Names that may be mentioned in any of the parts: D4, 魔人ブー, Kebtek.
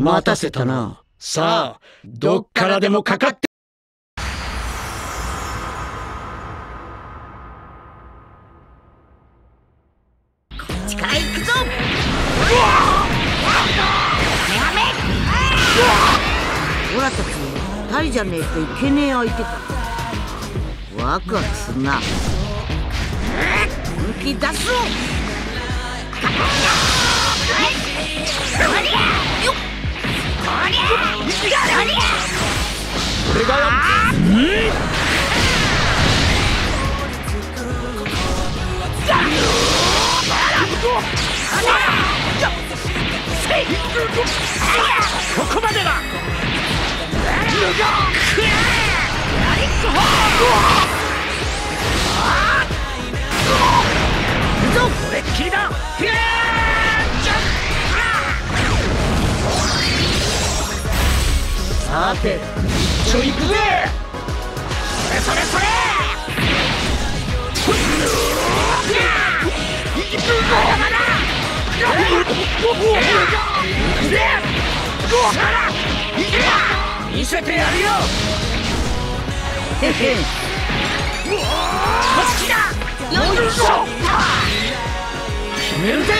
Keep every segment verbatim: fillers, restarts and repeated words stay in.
待たせたな。さあ、どっからでもかかって。こっちから行くぞ。オラたち二人じゃねえといけねえ相手だ。ワクワクするな。本気出すぞ。これっきりだ。さて、一丁いくぜ。それそれそれ。見せてやるよ。へへ。こっちだ。よいしょ。決めるぜ。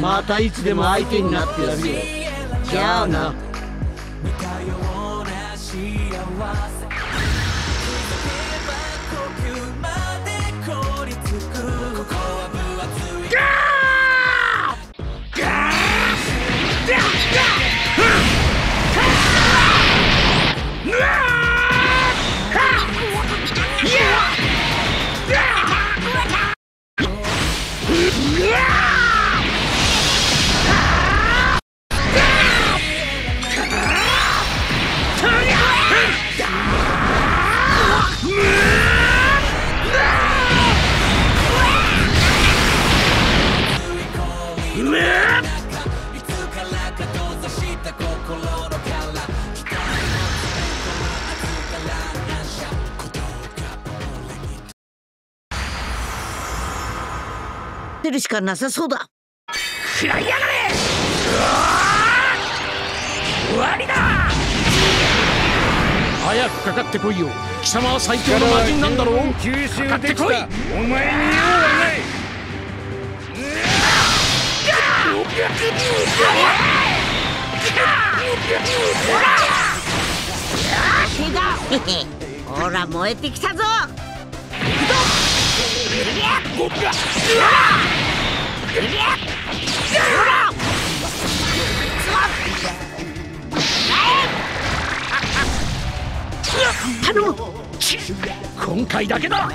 またいつでも相手になってやるよ。じゃあな。出るしかなさそうだ。食らいやがれ。終わりだ。早くかかってこいよ。貴様は最強の魔人なんだろう。かかってこい。お前に用はない。ほら燃えてきたぞ。今回だけだ。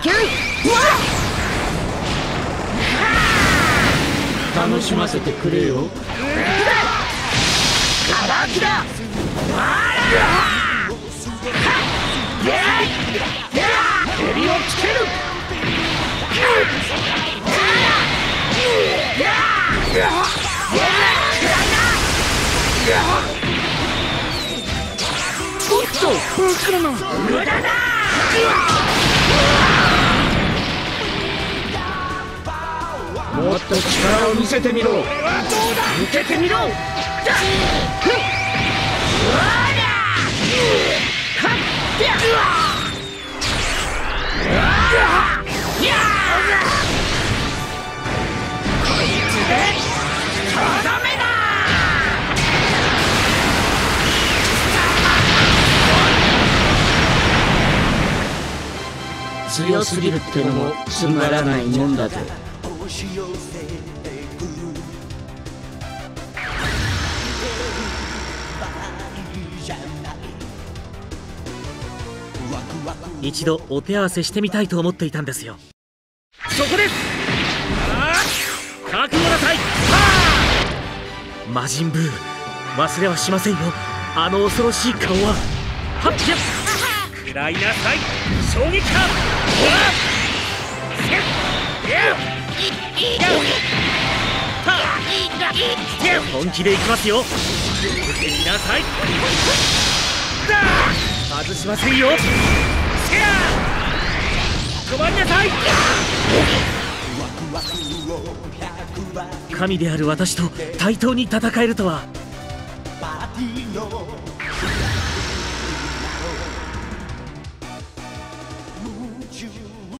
楽しませてくれよ。もっと力を見せてみろ。抜けてみろ。強すぎるってのもつまらないもんだぜ。一度お手合わせしてみたいと思っていたんですよ。そこです。覚悟なさい。魔人ブー、忘れはしませんよ。あの恐ろしい顔は。はっぴゃく食らいなさい衝撃波本気でいきますよ受けなさい外しませんよ止まりなさい神である私と対等に戦えるとは